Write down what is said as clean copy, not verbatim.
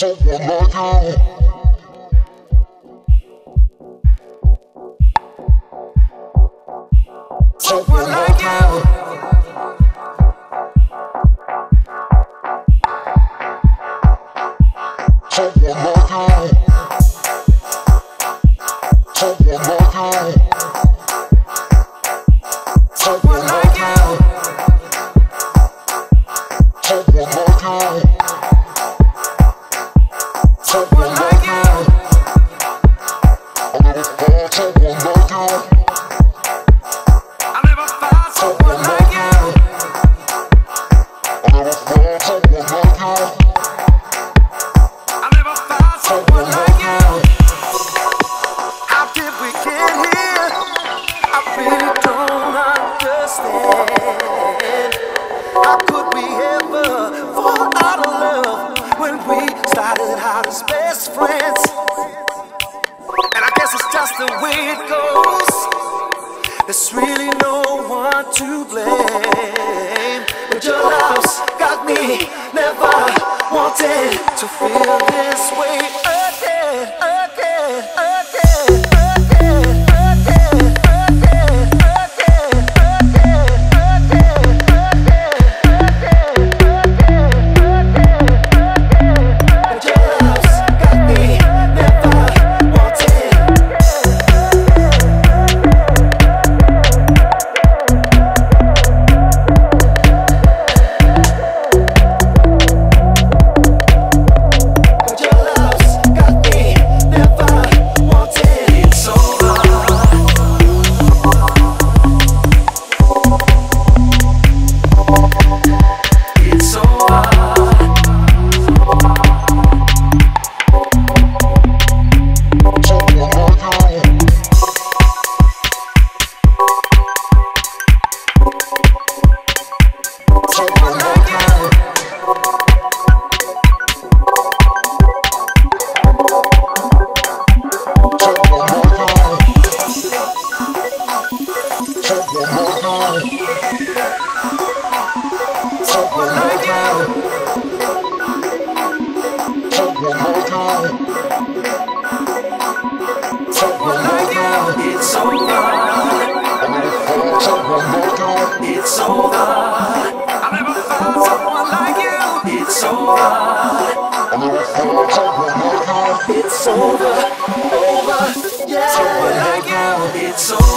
So what I do? It's over, over, yeah. Someone like you, it's over.